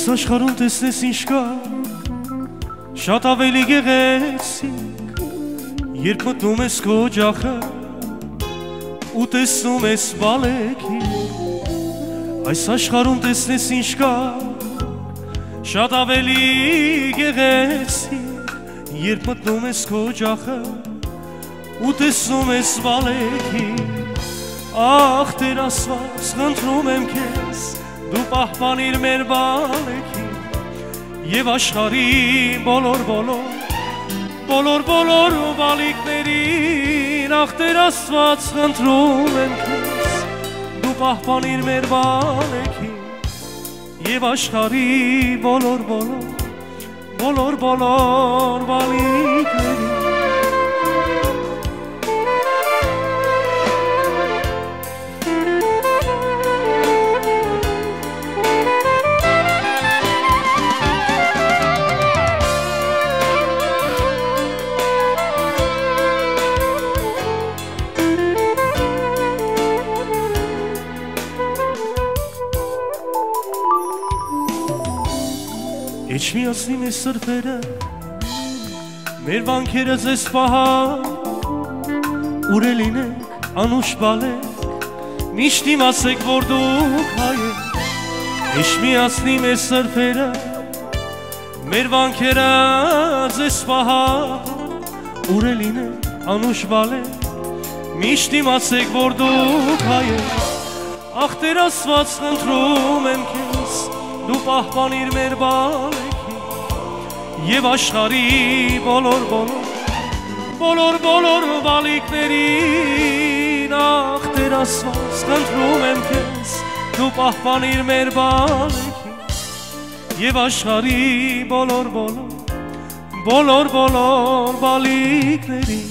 Ես աշխարհում տեսնես ինչ կա, շատ ավելի գեղեցիկ, երբ մտնում ես քո օջախը ու տեսնում ես բալեքին, այս աշխարհում տեսնես ինչ կա, շատ ավելի գեղեցիկ, երբ մտնում ես քո օջախը ու տեսնում ես բալեքին, ախ Տեր Աստված, խնդրում եմ քեզ, դու պահպանիր մեր բալեքին, եւ աշխարհի բոլոր բալիկներին, ախ Տեր Աստված, խնդրում եմ քեզ, դու պահպանիր մեր բալեքին, եւ աշխարհի բոլոր բալիկներին. Ինչ միացնիմ ես սրտերը, մեր վանքերը ձեզ պահան, ուրելին եք, անուշ բալեք, միշտ իմացեք, որ դուք հայ եք. Ինչ միացնիմ ես սրտերը, մեր վանքերը ձեզ պահան, ուրելին եք, անուշ բալեք, միշտ իմացեք, որ դուք հայ եք. Ախ Տեր Աստված, խնդրում եմ քեզ, դու պահպանիր մեր բալեքին եւ աշխարհի բոլոր բալիկներին, ախ Տեր Աստված, խնդրում եմ քեզ, դու պահպանիր մեր բալեքին եւ աշխարհի բոլոր բալիկներին.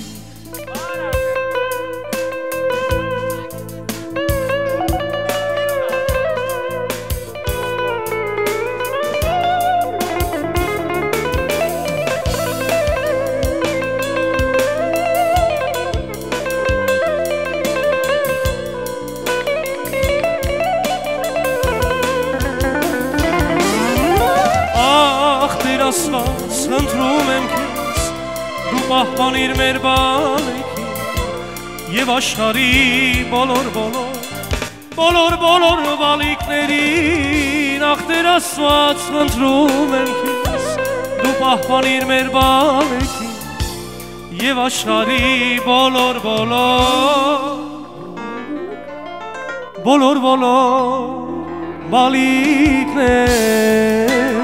Խնդրում եմ քեզ, դու պահպանիր մեր բալեքին եւ աշխարհի բոլոր բալիկներին, ախ Տեր Աստված, խնդրում եմ քեզ, դու պահպանիր մեր բալեքին եւ աշխարհի բոլոր բալիկներին.